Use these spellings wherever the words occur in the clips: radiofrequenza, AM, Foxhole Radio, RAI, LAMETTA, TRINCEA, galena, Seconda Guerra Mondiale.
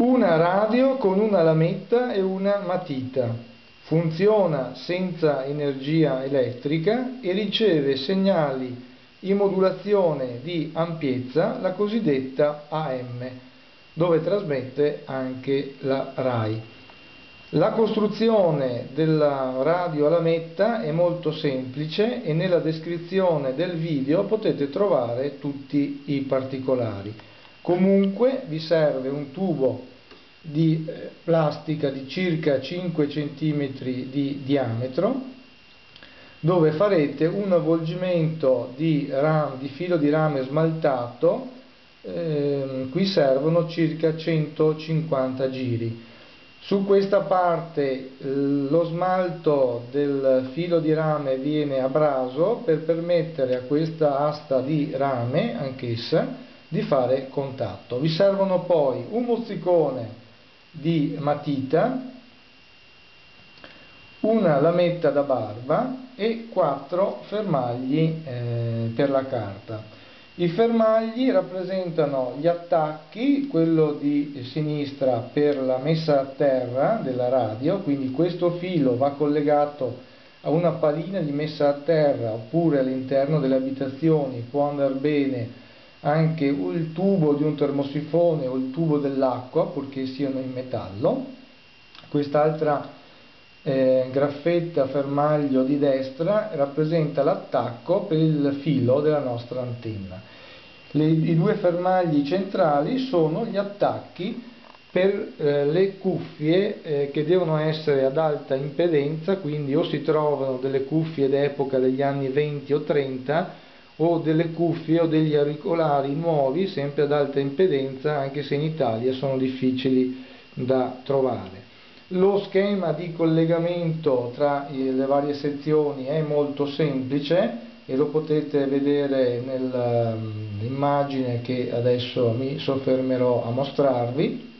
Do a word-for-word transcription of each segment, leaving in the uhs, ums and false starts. una radio con una lametta e una matita. Funziona senza energia elettrica e riceve segnali in modulazione di ampiezza, la cosiddetta A M, dove trasmette anche la RAI. La costruzione della radio a lametta è molto semplice e nella descrizione del video potete trovare tutti i particolari. Comunque vi serve un tubo di plastica di circa cinque centimetri di diametro, dove farete un avvolgimento di, ram, di filo di rame smaltato. Eh, qui servono circa centocinquanta giri. Su questa parte eh, lo smalto del filo di rame viene a braso per permettere a questa asta di rame anch'essa di fare contatto. Vi servono poi un mozzicone di matita, una lametta da barba e quattro fermagli eh, per la carta. I fermagli rappresentano gli attacchi, quello di sinistra per la messa a terra della radio, quindi questo filo va collegato a una palina di messa a terra oppure all'interno delle abitazioni, può andare bene anche il tubo di un termosifone o il tubo dell'acqua, purché siano in metallo. Quest'altra eh, graffetta fermaglio di destra rappresenta l'attacco per il filo della nostra antenna. Le, i due fermagli centrali sono gli attacchi per eh, le cuffie eh, che devono essere ad alta impedenza, quindi o si trovano delle cuffie d'epoca degli anni venti o trenta o delle cuffie o degli auricolari nuovi, sempre ad alta impedenza, anche se in Italia sono difficili da trovare. Lo schema di collegamento tra le varie sezioni è molto semplice e lo potete vedere nell'immagine che adesso mi soffermerò a mostrarvi,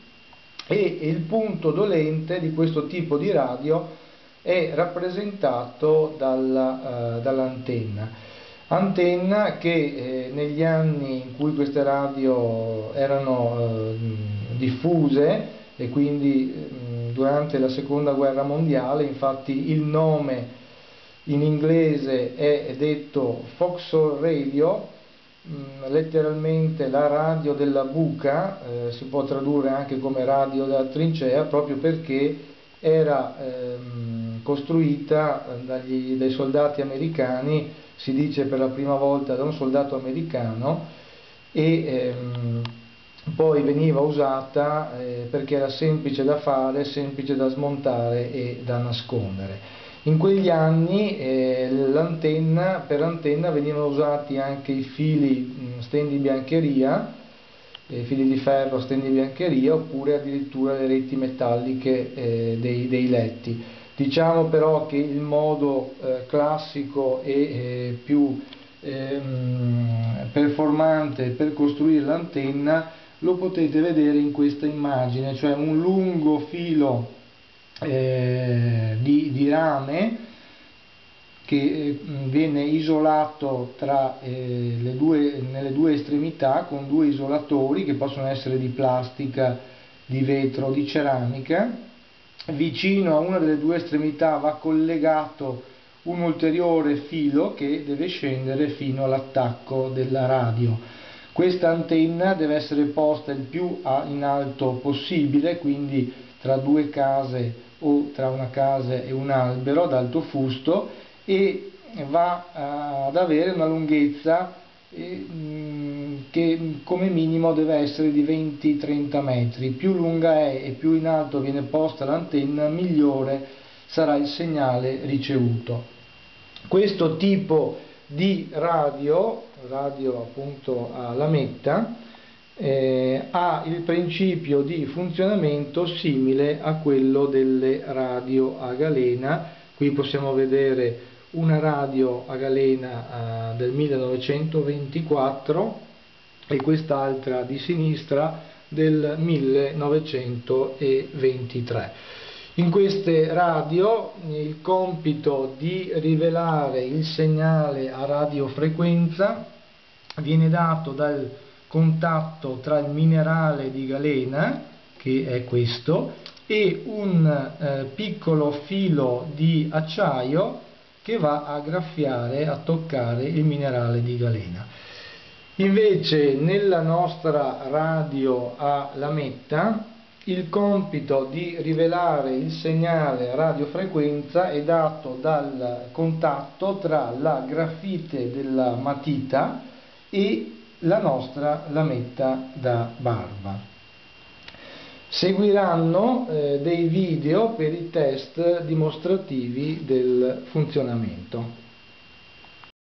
e il punto dolente di questo tipo di radio è rappresentato dalla, uh, dall'antenna. Antenna che eh, negli anni in cui queste radio erano eh, diffuse, e quindi eh, durante la Seconda Guerra Mondiale, infatti il nome in inglese è detto Foxhole Radio, mh, letteralmente la radio della buca, eh, si può tradurre anche come radio della trincea, proprio perché era ehm, costruita dagli, dai soldati americani, si dice per la prima volta da un soldato americano, e ehm, poi veniva usata eh, perché era semplice da fare, semplice da smontare e da nascondere. In quegli anni eh, l'antenna, per antenna venivano usati anche i fili mh, stendi biancheria, eh, fili di ferro stendi biancheria, oppure addirittura le reti metalliche eh, dei, dei letti. Diciamo però che il modo eh, classico e eh, più eh, performante per costruire l'antenna lo potete vedere in questa immagine, cioè un lungo filo eh, di, di rame che eh, viene isolato tra, eh, le due, nelle due estremità con due isolatori che possono essere di plastica, di vetro o di ceramica. Vicino a una delle due estremità va collegato un ulteriore filo che deve scendere fino all'attacco della radio. Questa antenna deve essere posta il più in alto possibile, quindi tra due case o tra una casa e un albero ad alto fusto, e va ad avere una lunghezza che come minimo deve essere di venti trenta metri. Più lunga è e più in alto viene posta l'antenna, migliore sarà il segnale ricevuto. Questo tipo di radio, radio appunto a lametta, eh, ha il principio di funzionamento simile a quello delle radio a galena. Qui possiamo vedere una radio a galena eh, del millenovecentoventiquattro e quest'altra di sinistra del millenovecentoventitré. In queste radio il compito di rivelare il segnale a radiofrequenza viene dato dal contatto tra il minerale di galena, che è questo, e un eh, piccolo filo di acciaio che va a graffiare, a toccare il minerale di galena. Invece nella nostra radio a lametta il compito di rivelare il segnale radiofrequenza è dato dal contatto tra la grafite della matita e la nostra lametta da barba. Seguiranno eh, dei video per i test dimostrativi del funzionamento.